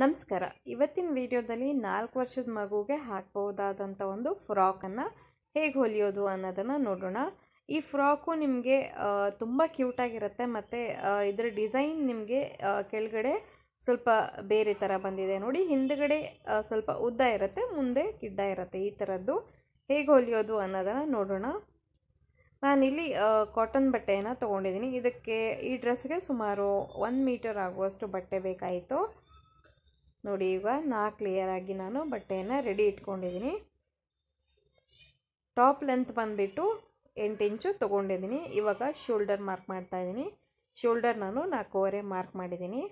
ನಮಸ್ಕಾರ. ಇವತ್ತಿನ ವಿಡಿಯೋದಲ್ಲಿ 4 ವರ್ಷದ ಮಗುಗೆ ಹಾಕಬಹುದಾದಂತ ಒಂದು ಫ್ರಾಕ್ ಅನ್ನು ಹೇಗೆ ಹೊಲಿಯೋದು ಅನ್ನೋದನ್ನ ನೋಡೋಣ. ಈ ಫ್ರಾಕ್ ನಿಮಗೆ ತುಂಬಾ ಕ್ಯೂಟ್ ಆಗಿರುತ್ತೆ ಮತ್ತೆ ಇದರ ಡಿಸೈನ್ ನಿಮಗೆ ಕೆಳಗಡೆ ಸ್ವಲ್ಪ ಬೇರೆ ತರ ಬಂದಿದೆ ನೋಡಿ. ಹಿಂದಗಡೆ ಸ್ವಲ್ಪ ಉದ್ದ ಇರುತ್ತೆ, ಮುಂದೆ ಗಿಡ್ಡ ಇರುತ್ತೆ. ಈ ತರದ್ದು ಹೇಗೆ ಹೊಲಿಯೋದು ಅನ್ನೋದನ್ನ ನೋಡೋಣ. ನಾನು ಇಲ್ಲಿ ಕಾಟನ್ ಬಟ್ಟೆಯನ್ನು ತಗೊಂಡಿದ್ದೀನಿ. ಇದಕ್ಕೆ ಈ ಡ್ರೆಸ್ಗೆ ಸುಮಾರು 1 ಮೀಟರ್ ಆಗುವಷ್ಟು ಬಟ್ಟೆ ಬೇಕಾಯಿತು ನೋಡಿ. ಈಗ 4 ಲೇಯರ್ ಆಗಿ ನಾನು ಬಟ್ಟೆಯನ್ನು ರೆಡಿ ಇಟ್ಕೊಂಡಿದ್ದೀನಿ. ಟಾಪ್ ಲೆಂತ್ ಬಂದುಬಿಟ್ಟು 8 ಇಂಚು ತಗೊಂಡಿದ್ದೀನಿ. ಇವಾಗ ಶೋಲ್ಡರ್ ಮಾರ್ಕ್ ಮಾಡ್ತಾ ಇದ್ದೀನಿ. ಶೋಲ್ಡರ್ ನಾನು 4.5 ಮಾರ್ಕ್ ಮಾಡಿದ್ದೀನಿ.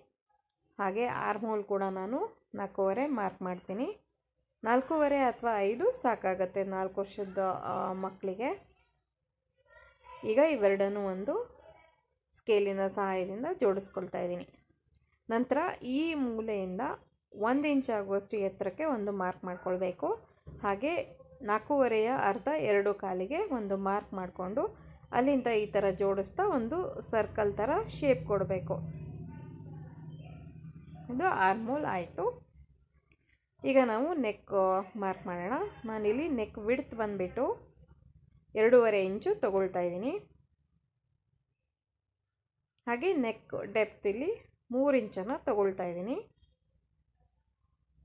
ಹಾಗೆ ಆರ್ಮ್ ಹೋಲ್ ಕೂಡ ನಾನು 4.5 ಮಾರ್ಕ್ ಮಾಡ್ತೀನಿ. 4.5 ಅಥವಾ 5 ಸಾಕಾಗುತ್ತೆ 4 ವರ್ಷದ ಮಕ್ಕಳಿಗೆ. ಈಗ ಇವೆರಡನ್ನು ಒಂದು ಸ್ಕೇಲಿನ ಸಹಾಯದಿಂದ ಜೋಡಿಸ್ಕೊಳ್ತಾ ಇದ್ದೀನಿ. ನಂತರ ಈ ಮೂಲೆಯಿಂದ 1 ಇಂಚ್ ಆಗುವಷ್ಟು ಎತ್ತರಕ್ಕೆ ಒಂದು ಮಾರ್ಕ್ ಮಾಡ್ಕೊಳ್ಬೇಕು. ಹಾಗೆ 4.5ಯ ಅರ್ಧ 2 ಕಾಲಿಗೆ ಒಂದು ಮಾರ್ಕ್ ಮಾಡಿಕೊಂಡು ಅಲ್ಲಿಂದ ಈ ಥರ ಜೋಡಿಸ್ತಾ ಒಂದು ಸರ್ಕಲ್ ಥರ ಶೇಪ್ ಕೊಡಬೇಕು. ಇದು ಆರ್ಮೋಲ್ ಆಯಿತು. ಈಗ ನಾವು ನೆಕ್ ಮಾರ್ಕ್ ಮಾಡೋಣ. ನಾನಿಲ್ಲಿ ನೆಕ್ ವಿಡ್ತ್ ಬಂದುಬಿಟ್ಟು 2.5 ಇಂಚು ತಗೊಳ್ತಾ ಇದ್ದೀನಿ. ಹಾಗೆ ನೆಕ್ ಡೆಪ್ತ್ ಇಲ್ಲಿ 3 ಇಂಚನ್ನು ತಗೊಳ್ತಾ ಇದ್ದೀನಿ.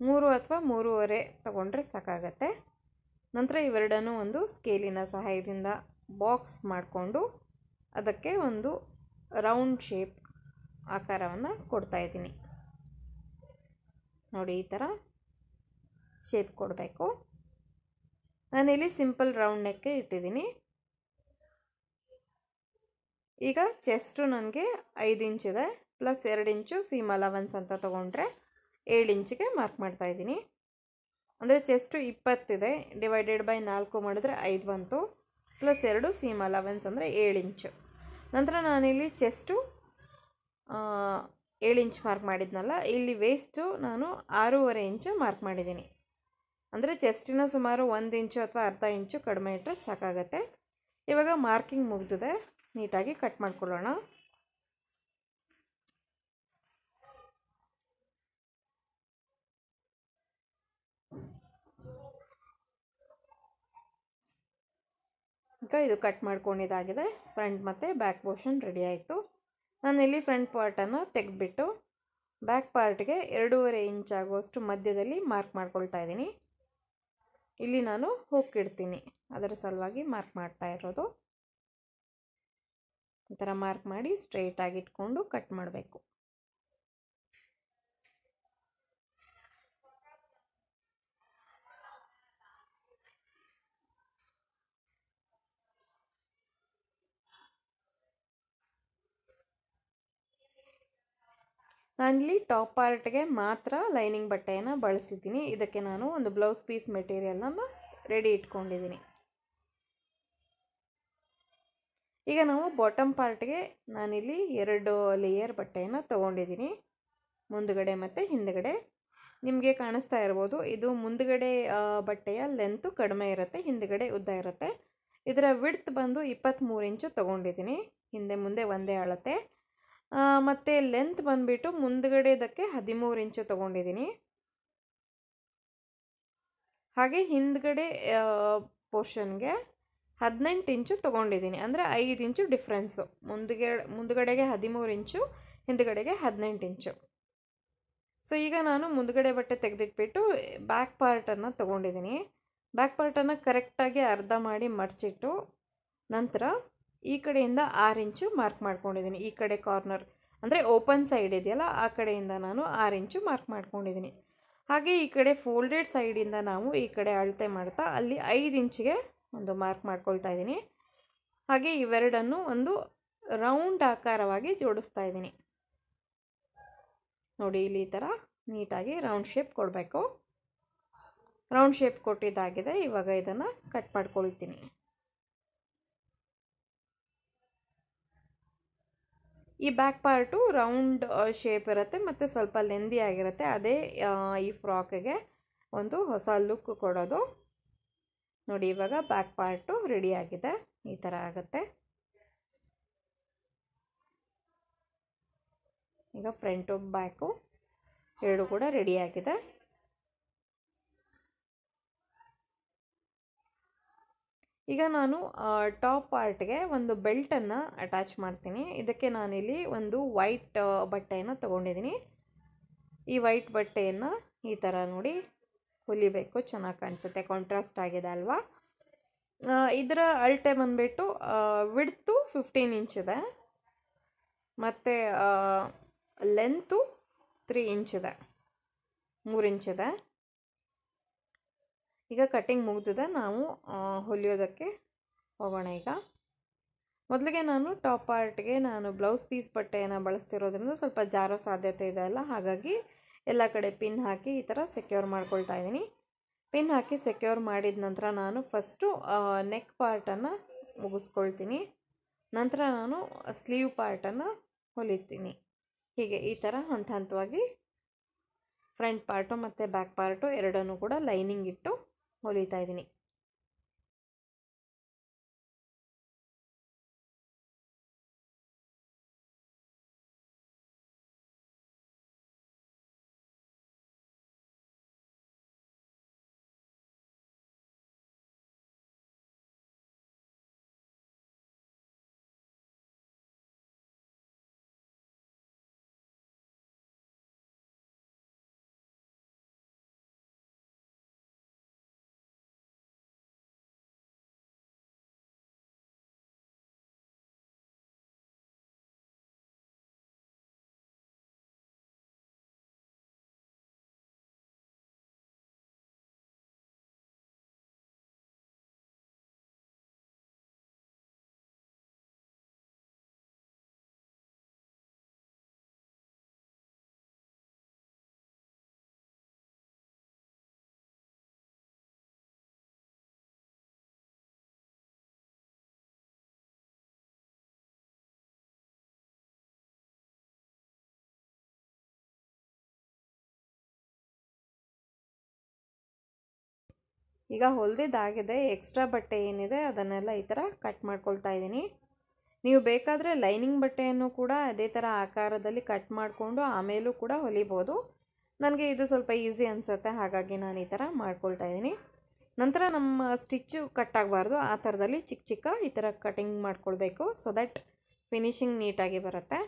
3 ಅಥವಾ 3.5 ತಗೊಂಡ್ರೆ ಸಾಕಾಗತ್ತೆ. ನಂತರ ಇವೆರಡನ್ನು ಒಂದು ಸ್ಕೇಲಿನ ಸಹಾಯದಿಂದ ಬಾಕ್ಸ್ ಮಾಡಿಕೊಂಡು ಅದಕ್ಕೆ ಒಂದು ರೌಂಡ್ ಶೇಪ್ ಆಕಾರವನ್ನು ಕೊಡ್ತಾ ಇದ್ದೀನಿ ನೋಡಿ. ಈ ಥರ ಶೇಪ್ ಕೊಡಬೇಕು. ನಾನಿಲ್ಲಿ ಸಿಂಪಲ್ ರೌಂಡ್ ನೆಕ್ಗೆ ಇಟ್ಟಿದ್ದೀನಿ. ಈಗ ಚೆಸ್ಟು ನನಗೆ 5 ಇಂಚಿದೆ ಪ್ಲಸ್ 2 ಇಂಚು ಸೀಮ್ ಅಲವೆನ್ಸ್ ಅಂತ ತೊಗೊಂಡ್ರೆ 7 ಇಂಚಿಗೆ ಮಾರ್ಕ್ ಮಾಡ್ತಾ ಇದ್ದೀನಿ. ಅಂದರೆ ಚೆಸ್ಟು 20 / 4 ಮಾಡಿದ್ರೆ 5 ಬಂತು, ಪ್ಲಸ್ 2 ಸೀಮ್ ಅಲವೆನ್ಸ್ ಅಂದರೆ 7 ಇಂಚು. ನಂತರ ನಾನಿಲ್ಲಿ ಚೆಸ್ಟು 7 ಇಂಚ್ ಮಾರ್ಕ್ ಮಾಡಿದ್ನಲ್ಲ, ಇಲ್ಲಿ ವೇಸ್ಟು ನಾನು 6.5 ಇಂಚು ಮಾರ್ಕ್ ಮಾಡಿದ್ದೀನಿ. ಅಂದರೆ ಚೆಸ್ಟಿನ ಸುಮಾರು 1 ಇಂಚು ಅಥವಾ ಅರ್ಧ ಇಂಚು ಕಡಿಮೆ ಇಟ್ಟರೆ ಸಾಕಾಗತ್ತೆ. ಇವಾಗ ಮಾರ್ಕಿಂಗ್ ಮುಗಿದಿದೆ, ನೀಟಾಗಿ ಕಟ್ ಮಾಡ್ಕೊಳ್ಳೋಣ. ಈಗ ಇದು ಕಟ್ ಮಾಡ್ಕೊಂಡಿದ್ದಾಗಿದೆ. ಫ್ರಂಟ್ ಮತ್ತು ಬ್ಯಾಕ್ ಪೋರ್ಷನ್ ರೆಡಿ ಆಯಿತು. ನಾನಿಲ್ಲಿ ಫ್ರಂಟ್ ಪಾರ್ಟನ್ನು ತೆಗೆದುಬಿಟ್ಟು ಬ್ಯಾಕ್ ಪಾರ್ಟ್ಗೆ 2.5 ಇಂಚ್ ಆಗುವಷ್ಟು ಮಧ್ಯದಲ್ಲಿ ಮಾರ್ಕ್ ಮಾಡ್ಕೊಳ್ತಾ ಇದ್ದೀನಿ. ಇಲ್ಲಿ ನಾನು ಹೋಗಿಡ್ತೀನಿ, ಅದರ ಸಲುವಾಗಿ ಮಾರ್ಕ್ ಮಾಡ್ತಾ ಇರೋದು. ಈ ಥರ ಮಾರ್ಕ್ ಮಾಡಿ ಸ್ಟ್ರೈಟಾಗಿ ಇಟ್ಕೊಂಡು ಕಟ್ ಮಾಡಬೇಕು. ನಾನಿಲ್ಲಿ ಟಾಪ್ ಪಾರ್ಟ್ಗೆ ಮಾತ್ರ ಲೈನಿಂಗ್ ಬಟ್ಟೆಯನ್ನು ಬಳಸಿದ್ದೀನಿ. ಇದಕ್ಕೆ ನಾನು ಒಂದು ಬ್ಲೌಸ್ ಪೀಸ್ ಮೆಟೀರಿಯಲನ್ನು ರೆಡಿ ಇಟ್ಕೊಂಡಿದ್ದೀನಿ. ಈಗ ನಾವು ಬಾಟಮ್ ಪಾರ್ಟ್ಗೆ ನಾನಿಲ್ಲಿ 2 ಲೇಯರ್ ಬಟ್ಟೆಯನ್ನು ತೊಗೊಂಡಿದ್ದೀನಿ, ಮುಂದುಗಡೆ ಮತ್ತು ಹಿಂದುಗಡೆ. ನಿಮಗೆ ಕಾಣಿಸ್ತಾ ಇರ್ಬೋದು, ಇದು ಮುಂದುಗಡೆ ಬಟ್ಟೆಯ ಲೆಂತು ಕಡಿಮೆ ಇರುತ್ತೆ, ಹಿಂದುಗಡೆ ಉದ್ದ ಇರುತ್ತೆ. ಇದರ ವಿಡ್ತ್ ಬಂದು 23 ಇಂಚು ತೊಗೊಂಡಿದ್ದೀನಿ. ಹಿಂದೆ ಮುಂದೆ ಒಂದೇ ಅಳತೆ. ಮತ್ತು ಲೆಂತ್ ಬಂದುಬಿಟ್ಟು ಮುಂದುಗಡೆದಕ್ಕೆ 13 ಇಂಚು ತೊಗೊಂಡಿದ್ದೀನಿ. ಹಾಗೆ ಹಿಂದುಗಡೆ ಪೋರ್ಷನ್ಗೆ 18 ಇಂಚು ತೊಗೊಂಡಿದ್ದೀನಿ. ಅಂದರೆ 5 ಇಂಚು ಡಿಫ್ರೆನ್ಸು. ಮುಂದುಗಡೆಗೆ 13 ಇಂಚು, ಹಿಂದುಗಡೆಗೆ 18 ಇಂಚು. ಸೊ ಈಗ ನಾನು ಮುಂದುಗಡೆ ಬಟ್ಟೆ ತೆಗೆದಿಟ್ಬಿಟ್ಟು ಬ್ಯಾಕ್ ಪಾರ್ಟನ್ನು ತೊಗೊಂಡಿದ್ದೀನಿ. ಬ್ಯಾಕ್ ಪಾರ್ಟನ್ನು ಕರೆಕ್ಟಾಗಿ ಅರ್ಧ ಮಾಡಿ ಮಡಚಿಟ್ಟು ನಂತರ ಈ ಕಡೆಯಿಂದ 6 ಇಂಚು ಮಾರ್ಕ್ ಮಾಡ್ಕೊಂಡಿದ್ದೀನಿ. ಈ ಕಡೆ ಕಾರ್ನರ್ ಅಂದರೆ ಓಪನ್ ಸೈಡ್ ಇದೆಯಲ್ಲ, ಆ ಕಡೆಯಿಂದ ನಾನು 6 ಇಂಚು ಮಾರ್ಕ್ ಮಾಡ್ಕೊಂಡಿದ್ದೀನಿ. ಹಾಗೆ ಈ ಕಡೆ ಫೋಲ್ಡೆಡ್ ಸೈಡಿಂದ ನಾವು ಈ ಕಡೆ ಅಳತೆ ಮಾಡ್ತಾ ಅಲ್ಲಿ 5 ಇಂಚಿಗೆ ಒಂದು ಮಾರ್ಕ್ ಮಾಡ್ಕೊಳ್ತಾ ಇದ್ದೀನಿ. ಹಾಗೆ ಇವೆರಡನ್ನು ಒಂದು ರೌಂಡ್ ಆಕಾರವಾಗಿ ಜೋಡಿಸ್ತಾ ಇದ್ದೀನಿ ನೋಡಿ. ಇಲ್ಲಿ ಈ ಥರ ನೀಟಾಗಿ ರೌಂಡ್ ಶೇಪ್ ಕೊಡಬೇಕು. ರೌಂಡ್ ಶೇಪ್ ಕೊಟ್ಟಿದ್ದಾಗಿದೆ. ಇವಾಗ ಇದನ್ನು ಕಟ್ ಮಾಡ್ಕೊಳ್ತೀನಿ. ಈ ಬ್ಯಾಕ್ ಪಾರ್ಟು ರೌಂಡ್ ಶೇಪ್ ಇರುತ್ತೆ ಮತ್ತು ಸ್ವಲ್ಪ ಲೆಂದಿ ಆಗಿರುತ್ತೆ. ಅದೇ ಈ ಫ್ರಾಕ್ಗೆ ಒಂದು ಹೊಸ ಲುಕ್ ಕೊಡೋದು ನೋಡಿ. ಇವಾಗ ಬ್ಯಾಕ್ ಪಾರ್ಟು ರೆಡಿಯಾಗಿದೆ. ಈ ಥರ ಆಗುತ್ತೆ. ಈಗ ಫ್ರಂಟು ಬ್ಯಾಕು ಎರಡು ಕೂಡ ರೆಡಿ ಆಗಿದೆ. ಈಗ ನಾನು ಟಾಪ್ ಪಾರ್ಟ್ಗೆ ಒಂದು ಬೆಲ್ಟನ್ನು ಅಟ್ಯಾಚ್ ಮಾಡ್ತೀನಿ. ಇದಕ್ಕೆ ನಾನಿಲ್ಲಿ ಒಂದು ವೈಟ್ ಬಟ್ಟೆಯನ್ನು ತಗೊಂಡಿದ್ದೀನಿ. ಈ ವೈಟ್ ಬಟ್ಟೆಯನ್ನು ಈ ಥರ ನೋಡಿ ಹೊಲಿಬೇಕು, ಚೆನ್ನಾಗಿ ಕಾಣಿಸುತ್ತೆ, ಕಾಂಟ್ರಾಸ್ಟ್ ಆಗಿದೆ ಅಲ್ವಾ. ಇದರ ಅಳತೆ ಬಂದುಬಿಟ್ಟು ವಿಡ್ತು 15 ಇಂಚ್ ಇದೆ, ಮತ್ತು ಲೆಂತು 3 ಇಂಚ್ ಇದೆ, 3 ಇಂಚ್ ಇದೆ. ಈಗ ಕಟ್ಟಿಂಗ್ ಮುಗಿದಿದೆ, ನಾವು ಹೊಲಿಯೋದಕ್ಕೆ ಹೋಗೋಣ. ಈಗ ಮೊದಲಿಗೆ ನಾನು ಟಾಪ್ ಪಾರ್ಟ್ಗೆ ನಾನು ಬ್ಲೌಸ್ ಪೀಸ್ ಬಟ್ಟೆಯನ್ನು ಬಳಸ್ತಿರೋದ್ರಿಂದ ಸ್ವಲ್ಪ ಜಾರೋ ಸಾಧ್ಯತೆ ಇದೆ ಅಲ್ಲ, ಹಾಗಾಗಿ ಎಲ್ಲ ಕಡೆ ಪಿನ್ ಹಾಕಿ ಈ ಥರ ಸೆಕ್ಯೂರ್ ಮಾಡ್ಕೊಳ್ತಾ ಇದ್ದೀನಿ. ಪಿನ್ ಹಾಕಿ ಸೆಕ್ಯೂರ್ ಮಾಡಿದ ನಂತರ ನಾನು ಫಸ್ಟು ನೆಕ್ ಪಾರ್ಟನ್ನು ಮುಗಿಸ್ಕೊಳ್ತೀನಿ, ನಂತರ ನಾನು ಸ್ಲೀವ್ ಪಾರ್ಟನ್ನು ಹೊಲಿತೀನಿ. ಹೀಗೆ ಈ ಥರ ಹಂತ ಹಂತವಾಗಿ ಫ್ರಂಟ್ ಪಾರ್ಟು ಮತ್ತು ಬ್ಯಾಕ್ ಪಾರ್ಟು ಎರಡನ್ನೂ ಕೂಡ ಲೈನಿಂಗ್ ಇಟ್ಟು ಹೊಲಿತಾ ಇದ್ದೀನಿ. ಈಗ ಹೊಲಿದಿದ್ದಾಗಿದೆ, ಎಕ್ಸ್ಟ್ರಾ ಬಟ್ಟೆ ಏನಿದೆ ಅದನ್ನೆಲ್ಲ ಈ ಥರ ಕಟ್ ಮಾಡ್ಕೊಳ್ತಾ ಇದ್ದೀನಿ. ನೀವು ಬೇಕಾದರೆ ಲೈನಿಂಗ್ ಬಟ್ಟೆಯನ್ನು ಕೂಡ ಅದೇ ಥರ ಆಕಾರದಲ್ಲಿ ಕಟ್ ಮಾಡಿಕೊಂಡು ಆಮೇಲೂ ಕೂಡ ಹೊಲಿಬೋದು. ನನಗೆ ಇದು ಸ್ವಲ್ಪ ಈಸಿ ಅನಿಸುತ್ತೆ, ಹಾಗಾಗಿ ನಾನು ಈ ಥರ ಮಾಡ್ಕೊಳ್ತಾ ಇದ್ದೀನಿ. ನಂತರ ನಮ್ಮ ಸ್ಟಿಚ್ಚು ಕಟ್ ಆಗಬಾರ್ದು, ಆ ಥರದಲ್ಲಿ ಚಿಕ್ಕ ಚಿಕ್ಕ ಈ ಥರ ಕಟಿಂಗ್ ಮಾಡ್ಕೊಳ್ಬೇಕು, ಸೊ ದ್ಯಾಟ್ ಫಿನಿಶಿಂಗ್ ನೀಟಾಗಿ ಬರುತ್ತೆ.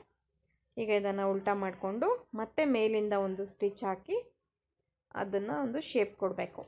ಈಗ ಇದನ್ನು ಉಲ್ಟಾ ಮಾಡಿಕೊಂಡು ಮತ್ತೆ ಮೇಲಿಂದ ಒಂದು ಸ್ಟಿಚ್ ಹಾಕಿ ಅದನ್ನು ಒಂದು ಶೇಪ್ ಕೊಡಬೇಕು.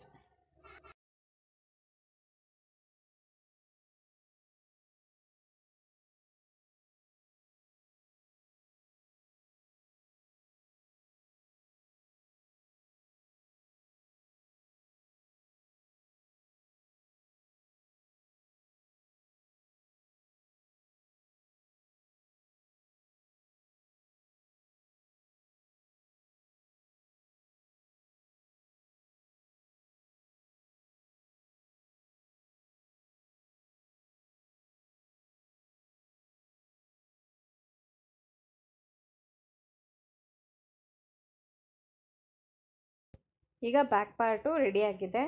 ಈಗ ಬ್ಯಾಕ್ ಪಾರ್ಟು ರೆಡಿಯಾಗಿದೆ.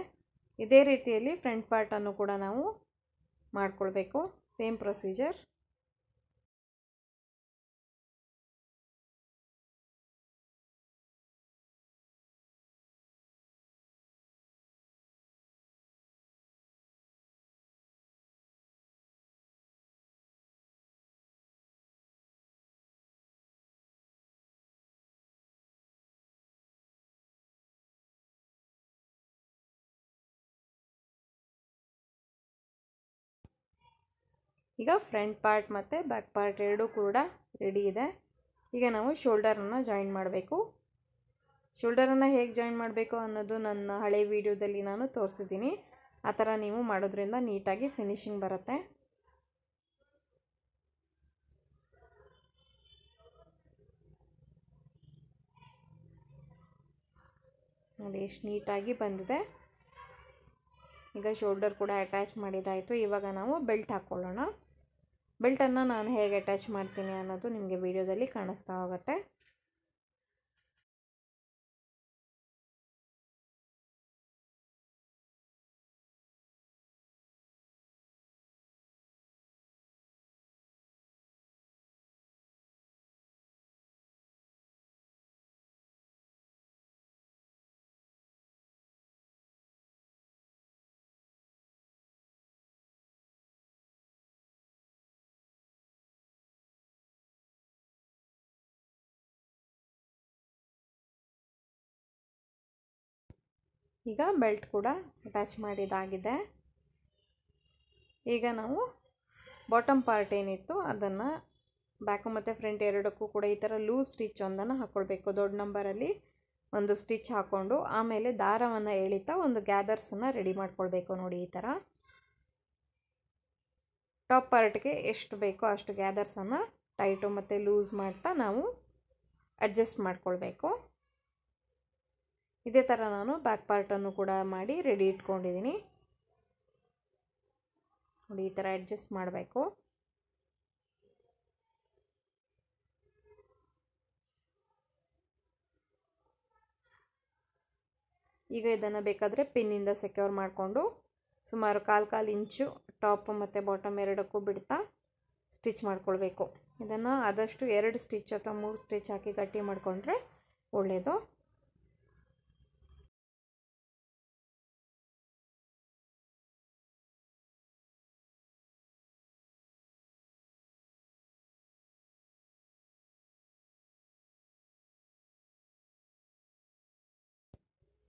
ಇದೇ ರೀತಿಯಲ್ಲಿ ಫ್ರಂಟ್ ಪಾರ್ಟನ್ನು ಕೂಡ ನಾವು ಮಾಡಿಕೊಳ್ಬೇಕು, ಸೇಮ್ ಪ್ರೊಸೀಜರ್. ಈಗ ಫ್ರಂಟ್ ಪಾರ್ಟ್ ಮತ್ತು ಬ್ಯಾಕ್ ಪಾರ್ಟ್ ಎರಡೂ ಕೂಡ ರೆಡಿ ಇದೆ. ಈಗ ನಾವು ಶೋಲ್ಡರನ್ನು ಜಾಯಿನ್ ಮಾಡಬೇಕು. ಶೋಲ್ಡರನ್ನು ಹೇಗೆ ಜಾಯಿನ್ ಮಾಡಬೇಕು ಅನ್ನೋದು ನನ್ನ ಹಳೆ ವಿಡಿಯೋದಲ್ಲಿ ನಾನು ತೋರಿಸಿದ್ದೀನಿ. ಆ ಥರ ನೀವು ಮಾಡೋದ್ರಿಂದ ನೀಟಾಗಿ ಫಿನಿಶಿಂಗ್ ಬರುತ್ತೆ. ನೋಡಿ ಎಷ್ಟು ನೀಟಾಗಿ ಬಂದಿದೆ. ಈಗ ಶೋಲ್ಡರ್ ಕೂಡ ಅಟ್ಯಾಚ್ ಮಾಡಿದ್ದಾಯಿತು. ಇವಾಗ ನಾವು ಬೆಲ್ಟ್ ಹಾಕ್ಕೊಳ್ಳೋಣ. ಬೆಲ್ಟನ್ನು ನಾನು ಹೇಗೆ ಅಟ್ಯಾಚ್ ಮಾಡ್ತೀನಿ ಅನ್ನೋದು ನಿಮಗೆ ವಿಡಿಯೋದಲ್ಲಿ ಕಾಣಿಸ್ತಾ ಹೋಗುತ್ತೆ. ಈಗ ಬೆಲ್ಟ್ ಕೂಡ ಅಟ್ಯಾಚ್ ಮಾಡಿದಾಗಿದೆ. ಈಗ ನಾವು ಬಾಟಮ್ ಪಾರ್ಟ್ ಏನಿತ್ತು ಅದನ್ನು ಬ್ಯಾಕು ಮತ್ತು ಫ್ರಂಟ್ ಎರಡಕ್ಕೂ ಕೂಡ ಈ ಥರ ಲೂಸ್ ಸ್ಟಿಚ್ ಒಂದನ್ನು ಹಾಕ್ಕೊಳ್ಬೇಕು. ದೊಡ್ಡ ನಂಬರಲ್ಲಿ ಒಂದು ಸ್ಟಿಚ್ ಹಾಕ್ಕೊಂಡು ಆಮೇಲೆ ದಾರವನ್ನು ಎಳಿತಾ ಒಂದು ಗ್ಯಾದರ್ಸನ್ನು ರೆಡಿ ಮಾಡ್ಕೊಳ್ಬೇಕು. ನೋಡಿ ಈ ಥರ ಟಾಪ್ ಪಾರ್ಟ್ಗೆ ಎಷ್ಟು ಬೇಕೋ ಅಷ್ಟು ಗ್ಯಾದರ್ಸನ್ನು ಟೈಟು ಮತ್ತು ಲೂಸ್ ಮಾಡ್ತಾ ನಾವು ಅಡ್ಜಸ್ಟ್ ಮಾಡ್ಕೊಳ್ಬೇಕು. ಇದೇ ಥರ ನಾನು ಬ್ಯಾಕ್ ಪಾರ್ಟನ್ನು ಕೂಡ ಮಾಡಿ ರೆಡಿ ಇಟ್ಕೊಂಡಿದ್ದೀನಿ. ನೋಡಿ ಈ ಥರ ಅಡ್ಜಸ್ಟ್ ಮಾಡಬೇಕು. ಈಗ ಇದನ್ನು ಬೇಕಾದರೆ ಪಿನ್ನಿಂದ ಸೆಕ್ಯೂರ್ ಮಾಡಿಕೊಂಡು ಸುಮಾರು ಕಾಲು ಇಂಚು ಟಾಪ್ ಮತ್ತು ಬಾಟಮ್ ಎರಡಕ್ಕೂ ಬಿಡ್ತಾ ಸ್ಟಿಚ್ ಮಾಡ್ಕೊಳ್ಬೇಕು. ಇದನ್ನು ಆದಷ್ಟು 2 ಸ್ಟಿಚ್ ಅಥವಾ 3 ಸ್ಟಿಚ್ ಹಾಕಿ ಗಟ್ಟಿ ಮಾಡಿಕೊಂಡ್ರೆ ಒಳ್ಳೆಯದು.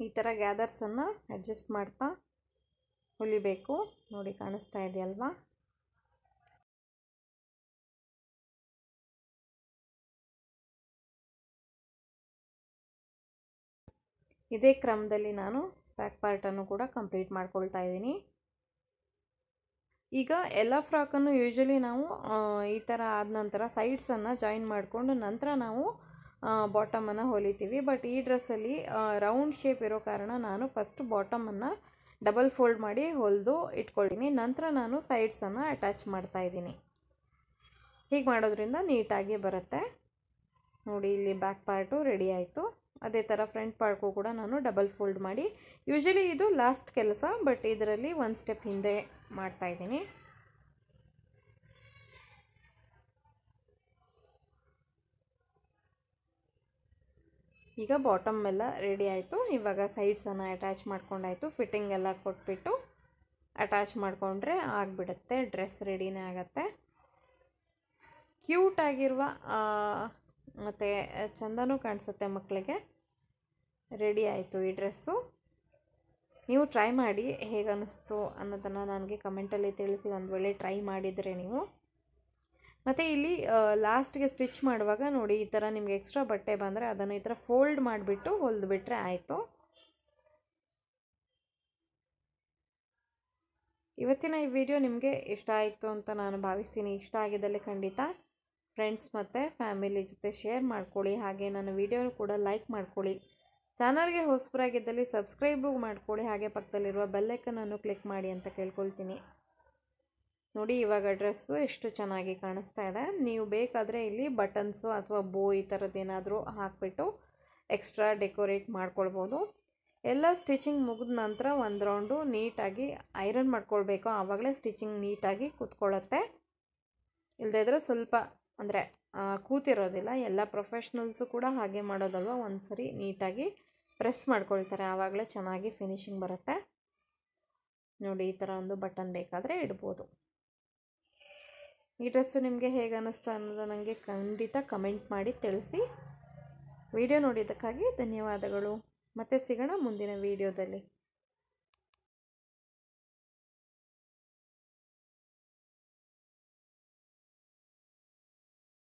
ಈ ಥರ ಗ್ಯಾದರ್ಸನ್ನು ಅಡ್ಜಸ್ಟ್ ಮಾಡ್ತಾ ಹೊಲಿಬೇಕು. ನೋಡಿ ಕಾಣಿಸ್ತಾ ಇದೆಯಲ್ವಾ? ಇದೇ ಕ್ರಮದಲ್ಲಿ ನಾನು ಬ್ಯಾಕ್ ಪಾರ್ಟನ್ನು ಕೂಡ ಕಂಪ್ಲೀಟ್ ಮಾಡ್ಕೊಳ್ತಾ ಇದ್ದೀನಿ. ಈಗ ಎಲ್ಲ ಫ್ರಾಕನ್ನು ಯೂಶಲಿ ನಾವು ಈ ಥರ ಆದ ನಂತರ ಸೈಡ್ಸನ್ನು ಜಾಯಿನ್ ಮಾಡಿಕೊಂಡು ನಂತರ ನಾವು ಬಾಟಮನ್ನು ಹೊಲಿತೀವಿ. ಬಟ್ ಈ ಡ್ರೆಸ್ಸಲ್ಲಿ ರೌಂಡ್ ಶೇಪ್ ಇರೋ ಕಾರಣ ನಾನು ಫಸ್ಟ್ ಬಾಟಮನ್ನು ಡಬಲ್ ಫೋಲ್ಡ್ ಮಾಡಿ ಹೊಲಿದು ಇಟ್ಕೊಳ್ತೀನಿ. ನಂತರ ನಾನು ಸೈಡ್ಸನ್ನು ಅಟ್ಯಾಚ್ ಮಾಡ್ತಾಯಿದ್ದೀನಿ. ಹೀಗೆ ಮಾಡೋದ್ರಿಂದ ನೀಟಾಗಿ ಬರುತ್ತೆ. ನೋಡಿ ಇಲ್ಲಿ ಬ್ಯಾಕ್ ಪಾರ್ಟು ರೆಡಿ ಆಯಿತು. ಅದೇ ಥರ ಫ್ರಂಟ್ ಪಾರ್ಟು ಕೂಡ ನಾನು ಡಬಲ್ ಫೋಲ್ಡ್ ಮಾಡಿ, ಯೂಶಲಿ ಇದು ಲಾಸ್ಟ್ ಕೆಲಸ, ಬಟ್ ಇದರಲ್ಲಿ 1 ಸ್ಟೆಪ್ ಹಿಂದೆ ಮಾಡ್ತಾಯಿದ್ದೀನಿ. ಈಗ ಬಾಟಮ್ ಎಲ್ಲ ರೆಡಿ ಆಯಿತು. ಇವಾಗ ಸೈಡ್ಸನ್ನು ಅಟ್ಯಾಚ್ ಮಾಡ್ಕೊಂಡಾಯಿತು. ಫಿಟ್ಟಿಂಗ್ ಎಲ್ಲ ಕೊಟ್ಬಿಟ್ಟು ಅಟ್ಯಾಚ್ ಮಾಡಿಕೊಂಡ್ರೆ ಆಗಿಬಿಡುತ್ತೆ, ಡ್ರೆಸ್ ರೆಡಿನೇ ಆಗುತ್ತೆ. ಕ್ಯೂಟಾಗಿರುವ ಮತ್ತು ಚಂದನೂ ಕಾಣಿಸುತ್ತೆ ಮಕ್ಕಳಿಗೆ. ರೆಡಿ ಆಯಿತು ಈ ಡ್ರೆಸ್ಸು. ನೀವು ಟ್ರೈ ಮಾಡಿ ಹೇಗೆ ಅನ್ನಿಸ್ತು ಅನ್ನೋದನ್ನು ನನಗೆ ಕಮೆಂಟಲ್ಲಿ ತಿಳಿಸಿ. ಒಂದು ವೇಳೆ ಟ್ರೈ ಮಾಡಿದರೆ ನೀವು. ಮತ್ತು ಇಲ್ಲಿ ಲಾಸ್ಟ್ಗೆ ಸ್ಟಿಚ್ ಮಾಡುವಾಗ ನೋಡಿ ಈ ಥರ ನಿಮಗೆ ಎಕ್ಸ್ಟ್ರಾ ಬಟ್ಟೆ ಬಂದರೆ ಅದನ್ನು ಈ ಥರ ಫೋಲ್ಡ್ ಮಾಡಿಬಿಟ್ಟು ಹೊಲಿದು ಬಿಟ್ಟರೆ ಆಯಿತು. ಇವತ್ತಿನ ಈ ವಿಡಿಯೋ ನಿಮಗೆ ಇಷ್ಟ ಆಯಿತು ಅಂತ ನಾನು ಭಾವಿಸ್ತೀನಿ. ಇಷ್ಟ ಆಗಿದ್ದಲ್ಲಿ ಖಂಡಿತ ಫ್ರೆಂಡ್ಸ್ ಮತ್ತು ಫ್ಯಾಮಿಲಿ ಜೊತೆ ಶೇರ್ ಮಾಡ್ಕೊಳ್ಳಿ. ಹಾಗೆ ನನ್ನ ವಿಡಿಯೋ ಕೂಡ ಲೈಕ್ ಮಾಡ್ಕೊಳ್ಳಿ. ಚಾನಲ್ಗೆ ಹೊಸಬರಾಗಿದ್ದಲ್ಲಿ ಸಬ್ಸ್ಕ್ರೈಬು ಮಾಡ್ಕೊಳ್ಳಿ. ಹಾಗೆ ಪಕ್ಕದಲ್ಲಿರುವ ಬೆಲ್ ಐಕನನ್ನು ಕ್ಲಿಕ್ ಮಾಡಿ ಅಂತ ಕೇಳ್ಕೊಳ್ತೀನಿ. ನೋಡಿ ಇವಾಗ ಡ್ರೆಸ್ಸು ಎಷ್ಟು ಚೆನ್ನಾಗಿ ಕಾಣಿಸ್ತಾ ಇದೆ. ನೀವು ಬೇಕಾದರೆ ಇಲ್ಲಿ ಬಟನ್ಸು ಅಥವಾ ಬೋ ಈ ಥರದ್ದೇನಾದರೂ ಹಾಕಿಬಿಟ್ಟು ಎಕ್ಸ್ಟ್ರಾ ಡೆಕೋರೇಟ್ ಮಾಡ್ಕೊಳ್ಬೋದು. ಎಲ್ಲ ಸ್ಟಿಚಿಂಗ್ ಮುಗಿದ ನಂತರ 1 ರೌಂಡು ನೀಟಾಗಿ ಐರನ್ ಮಾಡ್ಕೊಳ್ಬೇಕು. ಆವಾಗಲೇ ಸ್ಟಿಚಿಂಗ್ ನೀಟಾಗಿ ಕೂತ್ಕೊಳ್ಳುತ್ತೆ. ಇಲ್ಲದಿದ್ದರೆ ಸ್ವಲ್ಪ ಅಂದರೆ ಕೂತಿರೋದಿಲ್ಲ. ಎಲ್ಲ ಪ್ರೊಫೆಷ್ನಲ್ಸು ಕೂಡ ಹಾಗೆ ಮಾಡೋದಲ್ವ, ಒಂದು ಸರಿ ನೀಟಾಗಿ ಪ್ರೆಸ್ ಮಾಡ್ಕೊಳ್ತಾರೆ. ಆವಾಗಲೇ ಚೆನ್ನಾಗಿ ಫಿನಿಶಿಂಗ್ ಬರುತ್ತೆ. ನೋಡಿ ಈ ಥರ ಒಂದು ಬಟನ್ ಬೇಕಾದರೆ ಇಡ್ಬೋದು. ಈ ಡ್ರೆಸ್ಸು ನಿಮಗೆ ಹೇಗೆ ಅನ್ನಿಸ್ತು ಅನ್ನೋದು ನನಗೆ ಖಂಡಿತ ಕಮೆಂಟ್ ಮಾಡಿ ತಿಳಿಸಿ. ವಿಡಿಯೋ ನೋಡಿದ್ದಕ್ಕಾಗಿ ಧನ್ಯವಾದಗಳು. ಮತ್ತೆ ಸಿಗೋಣ ಮುಂದಿನ ವಿಡಿಯೋದಲ್ಲಿ.